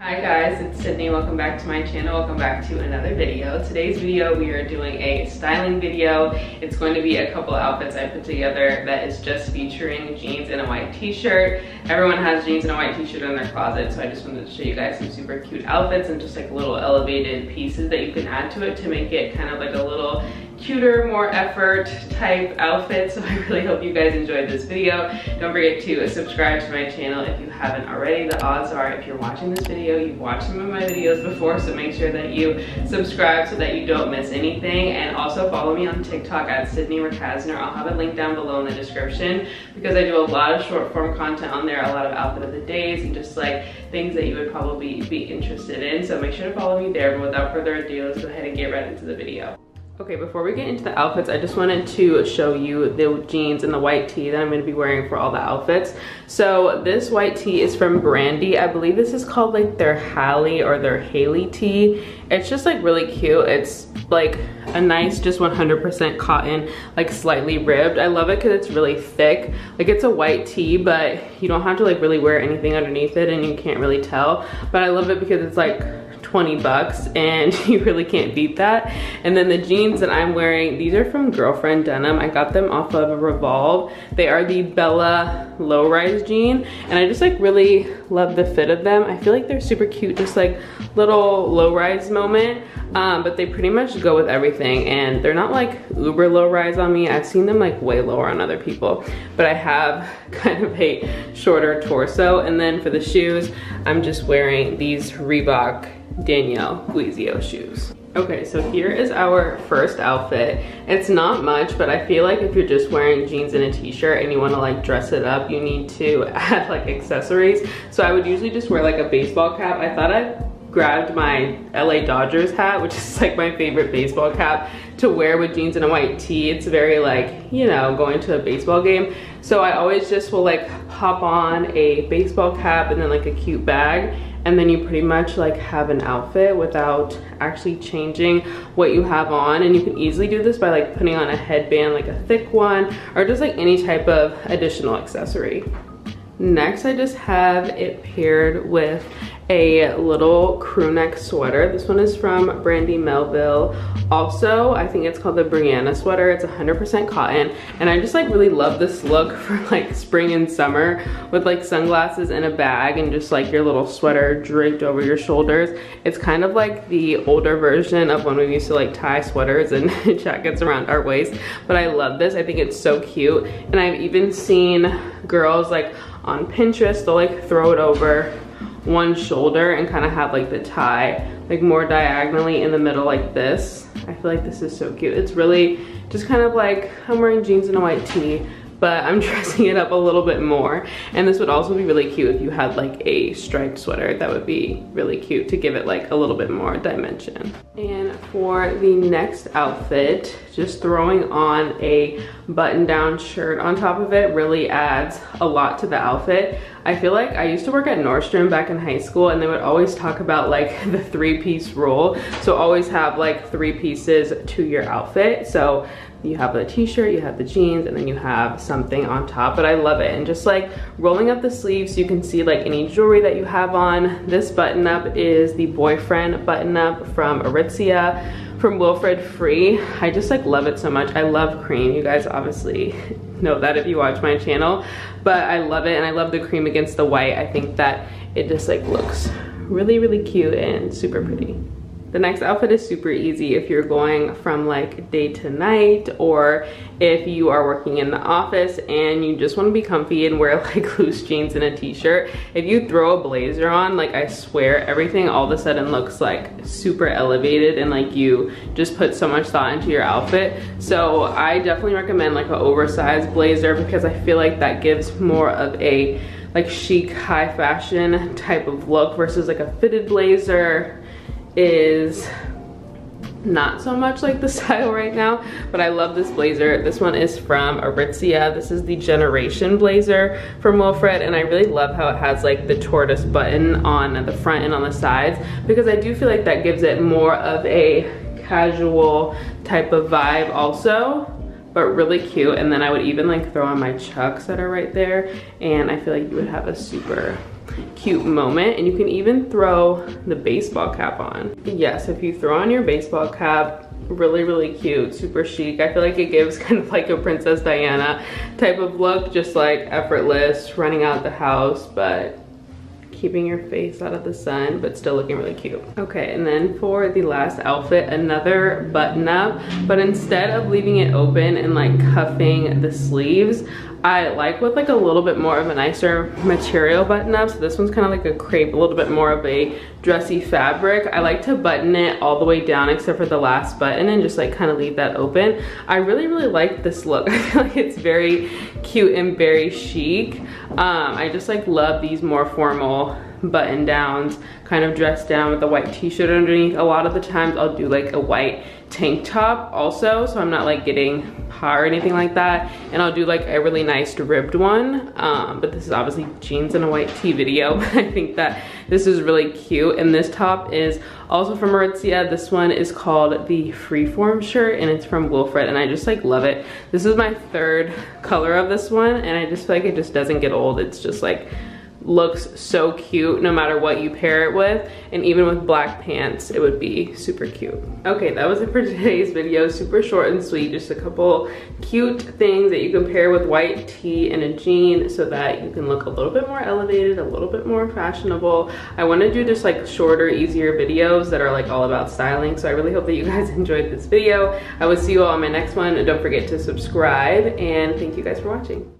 Hi guys, it's Sydney. Welcome back to my channel. Welcome back to another video. Today's video we are doing a styling video. It's going to be a couple outfits I put together that is just featuring jeans and a white t-shirt. Everyone has jeans and a white t-shirt in their closet, so I just wanted to show you guys some super cute outfits and just like little elevated pieces that you can add to it to make it kind of like a little cuter, more effort type outfit. So I really hope you guys enjoyed this video. Don't forget to subscribe to my channel if you haven't already. The odds are if you're watching this video, you've watched some of my videos before, so make sure that you subscribe so that you don't miss anything. And also follow me on TikTok at Sydney Mykala. I'll have a link down below in the description because I do a lot of short form content on there, a lot of outfit of the days and just like things that you would probably be interested in. So make sure to follow me there. But without further ado, let's go ahead and get right into the video. Okay, before we get into the outfits, I just wanted to show you the jeans and the white tee that I'm going to be wearing for all the outfits. So this white tee is from Brandy. I believe this is called like their Hailie or their Hailie tee. It's just like really cute. It's like a nice just 100% cotton, like slightly ribbed. I love it because it's really thick. Like it's a white tee, but you don't have to like really wear anything underneath it and you can't really tell. But I love it because it's like $20 and you really can't beat that. And then the jeans that I'm wearing, these are from Girlfriend denim. I got them off of Revolve. They are the Bella low-rise jean and I just like really love the fit of them. I feel like they're super cute, just like little low-rise moment, but they pretty much go with everything and they're not like uber low-rise on me. I've seen them like way lower on other people, but I have kind of a shorter torso. And then for the shoes, I'm just wearing these Reebok Danielle Guizio shoes. Okay, so here is our first outfit. It's not much, but I feel like if you're just wearing jeans and a t-shirt and you want to like dress it up, you need to add like accessories. So I would usually just wear like a baseball cap. I thought I grabbed my LA Dodgers hat, which is like my favorite baseball cap to wear with jeans and a white tee. It's very like, you know, going to a baseball game. So I always just will like pop on a baseball cap and then like a cute bag. And then you pretty much like have an outfit without actually changing what you have on. And you can easily do this by like putting on a headband, like a thick one, or just like any type of additional accessory. Next, I just have it paired with a little crew neck sweater. This one is from Brandy Melville. Also, I think it's called the Brianna sweater. It's 100% cotton. And I just like really love this look for like spring and summer with like sunglasses in a bag and just like your little sweater draped over your shoulders. It's kind of like the older version of when we used to like tie sweaters and jackets around our waist. But I love this. I think it's so cute. And I've even seen girls like on Pinterest, they'll like throw it over one shoulder and kind of have like the tie like more diagonally in the middle like this. I feel like this is so cute. It's really just kind of like I'm wearing jeans and a white tee, but I'm dressing it up a little bit more. And this would also be really cute if you had like a striped sweater. That would be really cute to give it like a little bit more dimension. And for the next outfit, just throwing on a button-down shirt on top of it really adds a lot to the outfit. I feel like I used to work at Nordstrom back in high school and they would always talk about like the three-piece rule. So always have like three pieces to your outfit. So you have the t-shirt, you have the jeans, and then you have something on top. But I love it. And just like rolling up the sleeves, you can see like any jewelry that you have on. This button up is the Boyfriend button up from Aritzia, from Wilfred Free. I just like love it so much. I love cream. You guys obviously know that if you watch my channel, but I love it. And I love the cream against the white. I think that it just like looks really, really cute and super pretty. The next outfit is super easy if you're going from like day to night, or if you are working in the office and you just want to be comfy and wear like loose jeans and a t-shirt. If you throw a blazer on, like I swear everything all of a sudden looks like super elevated and like you just put so much thought into your outfit. So I definitely recommend like an oversized blazer because I feel like that gives more of a like chic high fashion type of look versus like a fitted blazer is not so much like the style right now. But I love this blazer. This one is from Aritzia. This is the Generation blazer from Wilfred, and I really love how it has like the tortoise button on the front and on the sides because I do feel like that gives it more of a casual type of vibe also, but really cute. And then I would even like throw on my Chucks that are right there and I feel like you would have a super cute moment. And you can even throw the baseball cap on. Yes, if you throw on your baseball cap, really, really cute, super chic. I feel like it gives kind of like a Princess Diana type of look, just like effortless, running out the house, but keeping your face out of the sun, but still looking really cute. Okay, and then for the last outfit, another button up, but instead of leaving it open and like cuffing the sleeves, I like with like a little bit more of a nicer material button up. So this one's kind of like a crepe, a little bit more of a dressy fabric. I like to button it all the way down except for the last button and just like kind of leave that open. I really, really like this look. I feel like it's very cute and very chic. I just like love these more formal button downs, kind of dressed down with a white t-shirt underneath. A lot of the times I'll do like a white tank top also, so I'm not like getting par or anything like that, and I'll do like a really nice ribbed one, but this is obviously jeans and a white tee video. I think that this is really cute, and this top is also from Aritzia. This one is called the Freeform shirt, and it's from Wilfred, and I just like love it. This is my third color of this one, and I just feel like it just doesn't get old. It's just like looks so cute no matter what you pair it with, and even with black pants it would be super cute. Okay, that was it for today's video. Super short and sweet, just a couple cute things that you can pair with white tee and a jean so that you can look a little bit more elevated, a little bit more fashionable. I want to do just like shorter, easier videos that are like all about styling, so I really hope that you guys enjoyed this video. I will see you all on my next one. Don't forget to subscribe, and thank you guys for watching.